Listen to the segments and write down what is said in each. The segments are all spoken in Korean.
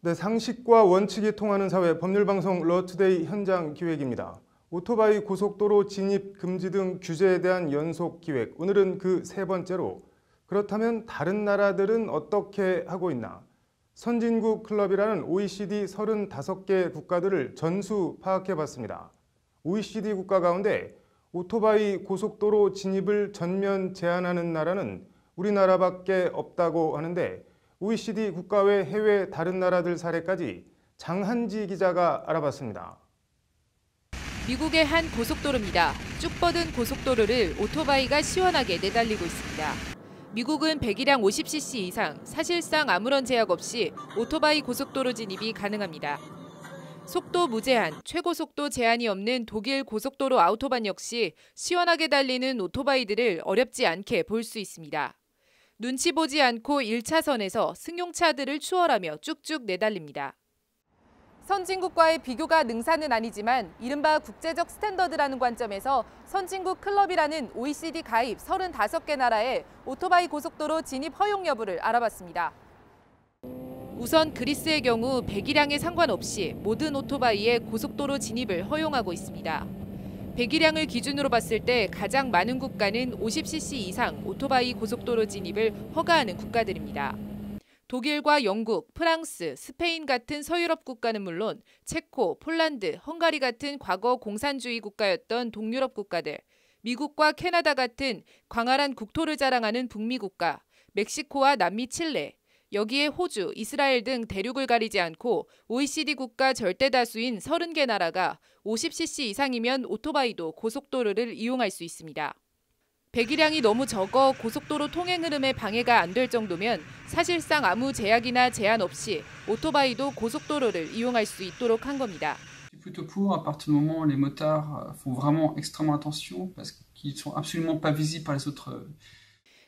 네, 상식과 원칙이 통하는 사회 법률방송 LAW 투데이 현장 기획입니다. 오토바이 고속도로 진입 금지 등 규제에 대한 연속 기획, 오늘은 그 세 번째로 그렇다면 다른 나라들은 어떻게 하고 있나? 선진국 클럽이라는 OECD 35개 국가들을 전수 파악해봤습니다. OECD 국가 가운데 오토바이 고속도로 진입을 전면 제한하는 나라는 우리나라밖에 없다고 하는데 OECD 국가 외 해외 다른 나라들 사례까지 장한지 기자가 알아봤습니다. 미국의 한 고속도로입니다. 쭉 뻗은 고속도로를 오토바이가 시원하게 내달리고 있습니다. 미국은 배기량 50cc 이상, 사실상 아무런 제약 없이 오토바이 고속도로 진입이 가능합니다. 속도 무제한, 최고속도 제한이 없는 독일 고속도로 아우토반 역시 시원하게 달리는 오토바이들을 어렵지 않게 볼 수 있습니다. 눈치 보지 않고 1차선에서 승용차들을 추월하며 쭉쭉 내달립니다. 선진국과의 비교가 능사는 아니지만 이른바 국제적 스탠더드라는 관점에서 선진국 클럽이라는 OECD 가입 35개 나라의 오토바이 고속도로 진입 허용 여부를 알아봤습니다. 우선 그리스의 경우 배기량에 상관없이 모든 오토바이에 고속도로 진입을 허용하고 있습니다. 배기량을 기준으로 봤을 때 가장 많은 국가는 50cc 이상 오토바이 고속도로 진입을 허가하는 국가들입니다. 독일과 영국, 프랑스, 스페인 같은 서유럽 국가는 물론 체코, 폴란드, 헝가리 같은 과거 공산주의 국가였던 동유럽 국가들, 미국과 캐나다 같은 광활한 국토를 자랑하는 북미 국가, 멕시코와 남미 칠레, 여기에 호주, 이스라엘 등 대륙을 가리지 않고 OECD 국가 절대 다수인 30개 나라가 50cc 이상이면 오토바이도 고속도로를 이용할 수 있습니다. 배기량이 너무 적어 고속도로 통행 흐름에 방해가 안 될 정도면 사실상 아무 제약이나 제한 없이 오토바이도 고속도로를 이용할 수 있도록 한 겁니다.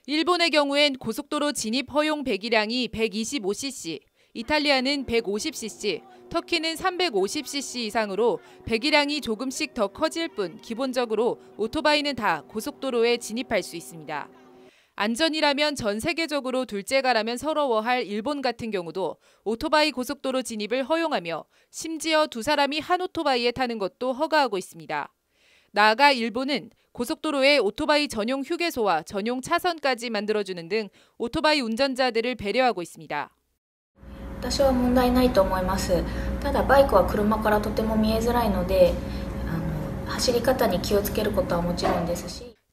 일본의 경우엔 고속도로 진입 허용 배기량이 125cc, 이탈리아는 150cc, 터키는 350cc 이상으로 배기량이 조금씩 더 커질 뿐 기본적으로 오토바이는 다 고속도로에 진입할 수 있습니다. 안전이라면 전 세계적으로 둘째가라면 서러워할 일본 같은 경우도 오토바이 고속도로 진입을 허용하며 심지어 두 사람이 한 오토바이에 타는 것도 허가하고 있습니다. 나아가 일본은 고속도로에 오토바이 전용 휴게소와 전용 차선까지 만들어주는 등 오토바이 운전자들을 배려하고 있습니다.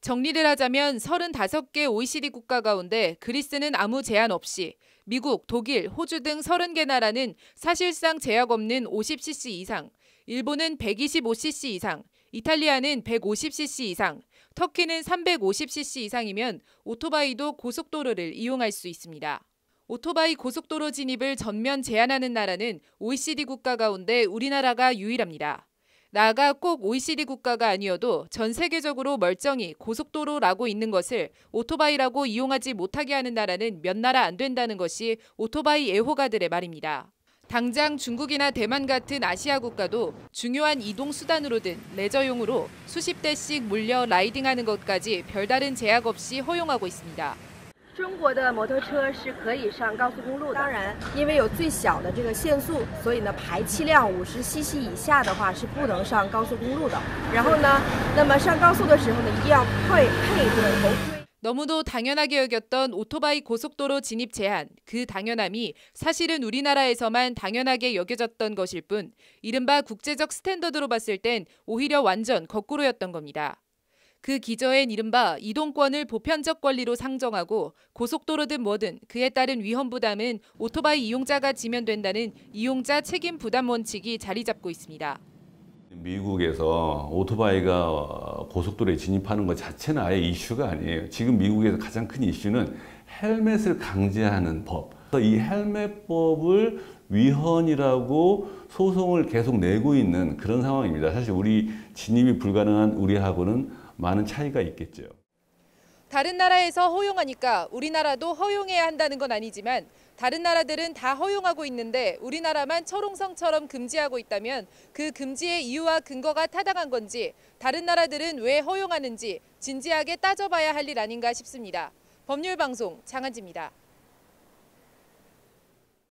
정리를 하자면 35개 OECD 국가 가운데 그리스는 아무 제한 없이 미국, 독일, 호주 등 30개 나라는 사실상 제약 없는 50cc 이상, 일본은 125cc 이상, 이탈리아는 150cc 이상, 터키는 350cc 이상이면 오토바이도 고속도로를 이용할 수 있습니다. 오토바이 고속도로 진입을 전면 제한하는 나라는 OECD 국가 가운데 우리나라가 유일합니다. 나아가 꼭 OECD 국가가 아니어도 전 세계적으로 멀쩡히 고속도로라고 있는 것을 오토바이라고 이용하지 못하게 하는 나라는 몇 나라 안 된다는 것이 오토바이 애호가들의 말입니다. 당장 중국이나 대만 같은 아시아 국가도 중요한 이동 수단으로든 레저용으로 수십 대씩 몰려 라이딩하는 것까지 별다른 제약 없이 허용하고 있습니다. 중국의 모터차 是可以上高速公路的当然因为有最小的这个限速所以呢排气量 50cc 以下的话是不能上高速公路的然后呢那么上高速的时候呢一定要配对头盔 너무도 당연하게 여겼던 오토바이 고속도로 진입 제한, 그 당연함이 사실은 우리나라에서만 당연하게 여겨졌던 것일 뿐 이른바 국제적 스탠더드로 봤을 땐 오히려 완전 거꾸로였던 겁니다. 그 기저엔 이른바 이동권을 보편적 권리로 상정하고 고속도로든 뭐든 그에 따른 위험 부담은 오토바이 이용자가 지면 된다는 이용자 책임 부담 원칙이 자리 잡고 있습니다. 미국에서 오토바이가 고속도로에 진입하는 것 자체는 아예 이슈가 아니에요. 지금 미국에서 가장 큰 이슈는 헬멧을 강제하는 법. 이 헬멧법을 위헌이라고 소송을 계속 내고 있는 그런 상황입니다. 사실 우리 진입이 불가능한 우리하고는 많은 차이가 있겠죠. 다른 나라에서 허용하니까 우리나라도 허용해야 한다는 건 아니지만 다른 나라들은 다 허용하고 있는데 우리나라만 철옹성처럼 금지하고 있다면 그 금지의 이유와 근거가 타당한 건지 다른 나라들은 왜 허용하는지 진지하게 따져봐야 할 일 아닌가 싶습니다. 법률방송 장한지입니다.